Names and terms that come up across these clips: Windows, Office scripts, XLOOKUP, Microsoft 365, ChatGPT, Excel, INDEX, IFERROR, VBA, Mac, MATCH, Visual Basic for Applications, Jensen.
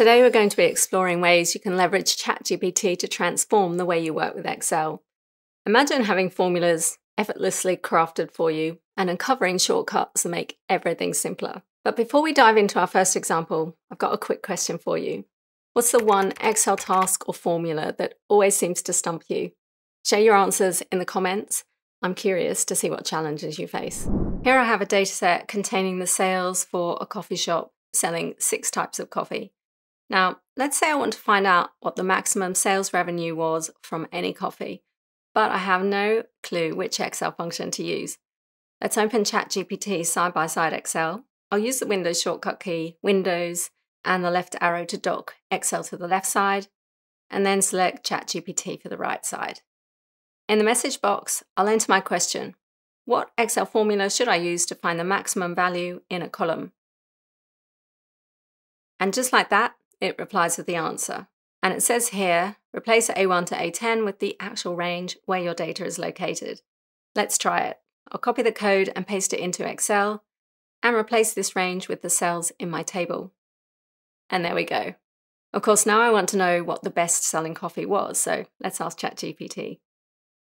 Today we're going to be exploring ways you can leverage ChatGPT to transform the way you work with Excel. Imagine having formulas effortlessly crafted for you and uncovering shortcuts that make everything simpler. But before we dive into our first example, I've got a quick question for you. What's the one Excel task or formula that always seems to stump you? Share your answers in the comments. I'm curious to see what challenges you face. Here I have a dataset containing the sales for a coffee shop selling 6 types of coffee. Now, let's say I want to find out what the maximum sales revenue was from any coffee, but I have no clue which Excel function to use. Let's open ChatGPT side-by-side Excel. I'll use the Windows shortcut key, Windows, and the left arrow to dock Excel to the left side, and then select ChatGPT for the right side. In the message box, I'll enter my question. What Excel formula should I use to find the maximum value in a column? And just like that, it replies with the answer. And it says here, replace A1 to A10 with the actual range where your data is located. Let's try it. I'll copy the code and paste it into Excel and replace this range with the cells in my table. And there we go. Of course, now I want to know what the best selling coffee was, so let's ask ChatGPT.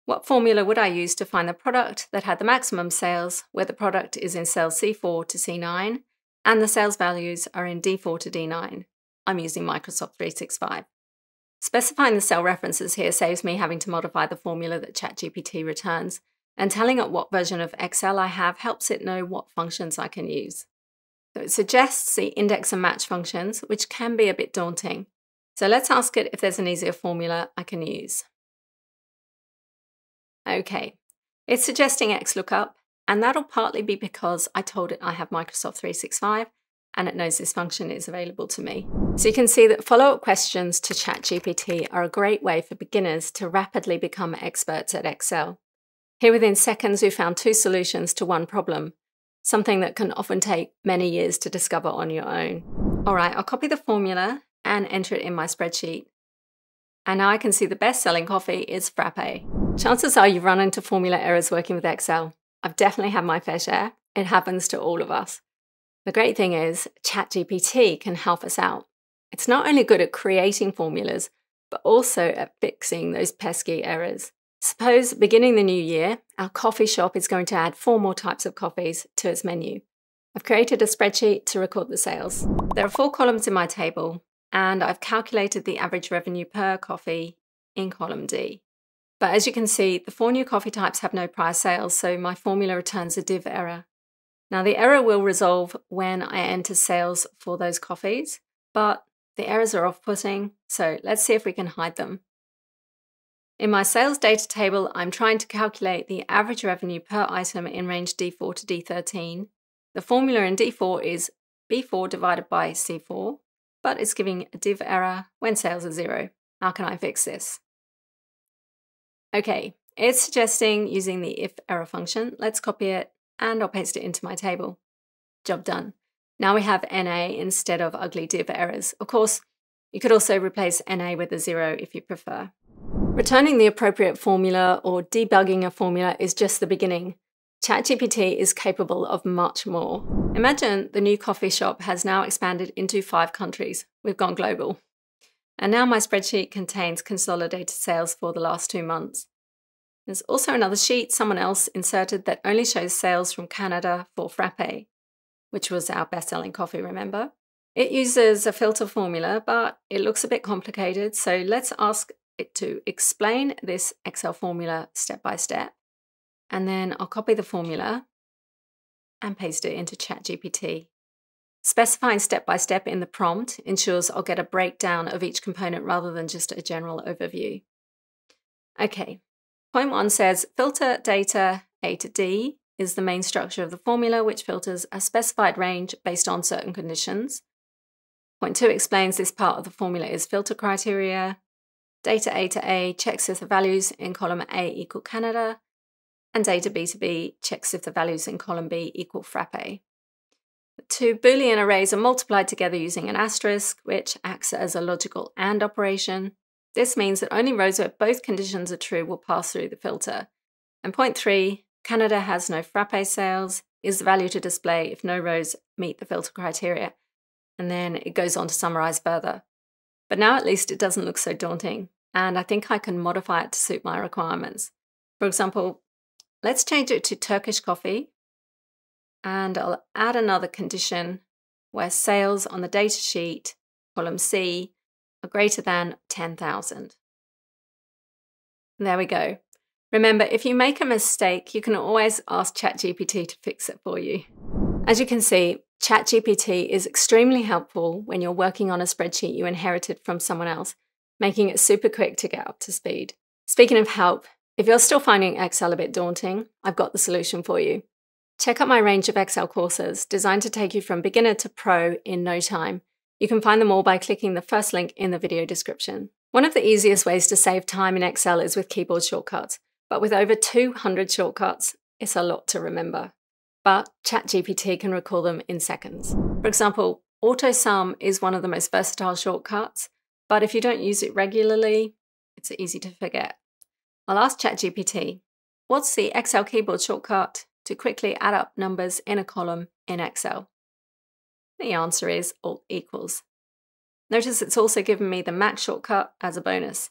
What formula would I use to find the product that had the maximum sales where the product is in cells C4 to C9 and the sales values are in D4 to D9? I'm using Microsoft 365. Specifying the cell references here saves me having to modify the formula that ChatGPT returns, and telling it what version of Excel I have helps it know what functions I can use. So it suggests the index and match functions, which can be a bit daunting. So let's ask it if there's an easier formula I can use. Okay, it's suggesting XLOOKUP, and that'll partly be because I told it I have Microsoft 365 and it knows this function is available to me. So you can see that follow-up questions to ChatGPT are a great way for beginners to rapidly become experts at Excel. Here within seconds, we found 2 solutions to one problem, something that can often take many years to discover on your own. All right, I'll copy the formula and enter it in my spreadsheet. And now I can see the best-selling coffee is frappe. Chances are you've run into formula errors working with Excel. I've definitely had my fair share. It happens to all of us. The great thing is ChatGPT can help us out. It's not only good at creating formulas, but also at fixing those pesky errors. Suppose beginning the new year, our coffee shop is going to add 4 more types of coffees to its menu. I've created a spreadsheet to record the sales. There are 4 columns in my table, and I've calculated the average revenue per coffee in column D. But as you can see, the 4 new coffee types have no prior sales, so my formula returns a div error. Now the error will resolve when I enter sales for those coffees, but the errors are off-putting, so let's see if we can hide them. In my sales data table, I'm trying to calculate the average revenue per item in range D4 to D13. The formula in D4 is B4 divided by C4, but it's giving a div error when sales are 0. How can I fix this? Okay, it's suggesting using the IFERROR function. Let's copy it and I'll paste it into my table. Job done. Now we have NA instead of ugly div errors. Of course, you could also replace NA with a 0 if you prefer. Returning the appropriate formula or debugging a formula is just the beginning. ChatGPT is capable of much more. Imagine the new coffee shop has now expanded into 5 countries. We've gone global. And now my spreadsheet contains consolidated sales for the last 2 months. There's also another sheet someone else inserted that only shows sales from Canada for frappe, which was our best-selling coffee, remember? It uses a filter formula, but it looks a bit complicated, so let's ask it to explain this Excel formula step by step. And then I'll copy the formula and paste it into ChatGPT. Specifying step-by-step in the prompt ensures I'll get a breakdown of each component rather than just a general overview. Okay, point 1 says filter data A to D is the main structure of the formula, which filters a specified range based on certain conditions. Point 2 explains this part of the formula is filter criteria. Data A to A checks if the values in column A equal Canada, and data B to B checks if the values in column B equal frappe. The 2 Boolean arrays are multiplied together using an asterisk, which acts as a logical AND operation. This means that only rows where both conditions are true will pass through the filter. And point 3, Canada has no frappe sales, is the value to display if no rows meet the filter criteria. and then it goes on to summarize further. But now at least it doesn't look so daunting, and I think I can modify it to suit my requirements. For example, let's change it to Turkish coffee, and I'll add another condition where sales on the data sheet, column C, are greater than 10,000. There we go. Remember, if you make a mistake, you can always ask ChatGPT to fix it for you. As you can see, ChatGPT is extremely helpful when you're working on a spreadsheet you inherited from someone else, making it super quick to get up to speed. Speaking of help, if you're still finding Excel a bit daunting, I've got the solution for you. Check out my range of Excel courses designed to take you from beginner to pro in no time. You can find them all by clicking the first link in the video description. One of the easiest ways to save time in Excel is with keyboard shortcuts, but with over 200 shortcuts, it's a lot to remember. But ChatGPT can recall them in seconds. For example, auto sum is one of the most versatile shortcuts, but if you don't use it regularly, it's easy to forget. I'll ask ChatGPT, what's the Excel keyboard shortcut to quickly add up numbers in a column in Excel? The answer is Alt equals. Notice it's also given me the MATCH shortcut as a bonus.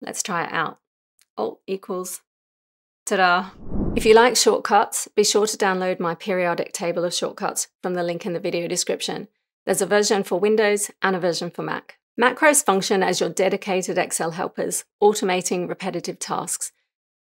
Let's try it out. Alt equals. Ta-da! If you like shortcuts, be sure to download my periodic table of shortcuts from the link in the video description. There's a version for Windows and a version for Mac. Macros function as your dedicated Excel helpers, automating repetitive tasks.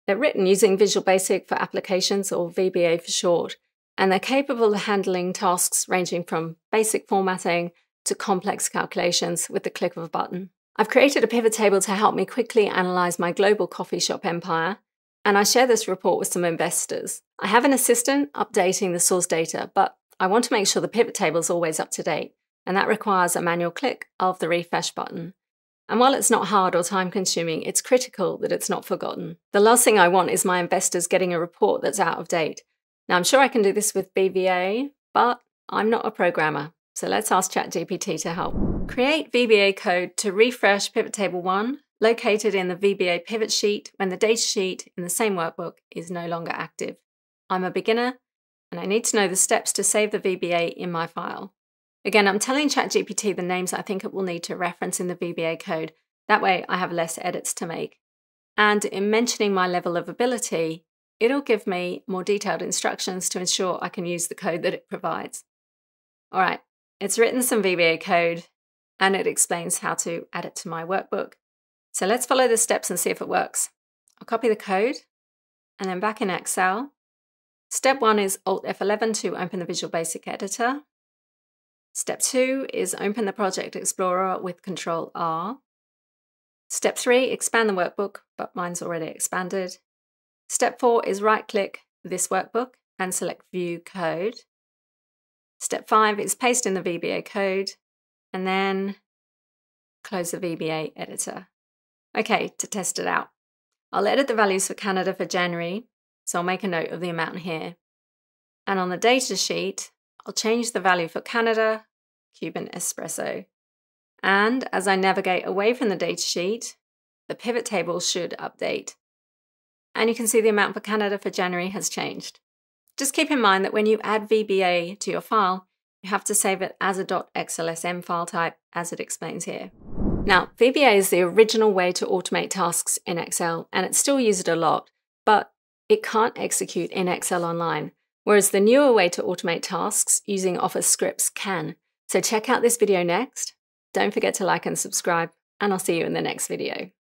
They're written using Visual Basic for Applications, or VBA for short, and they're capable of handling tasks ranging from basic formatting to complex calculations with the click of a button. I've created a pivot table to help me quickly analyze my global coffee shop empire, and I share this report with some investors. I have an assistant updating the source data, but I want to make sure the pivot table is always up to date, and that requires a manual click of the refresh button. And while it's not hard or time-consuming, it's critical that it's not forgotten. The last thing I want is my investors getting a report that's out of date. Now, I'm sure I can do this with VBA, but I'm not a programmer, so let's ask ChatGPT to help. Create VBA code to refresh pivot table 1, located in the VBA pivot sheet when the data sheet in the same workbook is no longer active. I'm a beginner, and I need to know the steps to save the VBA in my file. Again, I'm telling ChatGPT the names I think it will need to reference in the VBA code. That way I have less edits to make. And in mentioning my level of ability, it'll give me more detailed instructions to ensure I can use the code that it provides. All right, it's written some VBA code and it explains how to add it to my workbook. So let's follow the steps and see if it works. I'll copy the code and then back in Excel. Step 1 is Alt F11 to open the Visual Basic editor. Step 2 is open the Project Explorer with Control R. Step 3, expand the workbook, but mine's already expanded. Step 4 is right-click this workbook and select View Code. Step 5 is paste in the VBA code and then close the VBA editor. Okay, to test it out. I'll edit the values for Canada for January, so I'll make a note of the amount here. And on the data sheet, I'll change the value for Canada, Cuban espresso. And as I navigate away from the datasheet, the pivot table should update. And you can see the amount for Canada for January has changed. Just keep in mind that when you add VBA to your file, you have to save it as a .xlsm file type, as it explains here. Now, VBA is the original way to automate tasks in Excel, and it's still used a lot, but it can't execute in Excel online, whereas the newer way to automate tasks using Office scripts can. So check out this video next. Don't forget to like and subscribe, and I'll see you in the next video.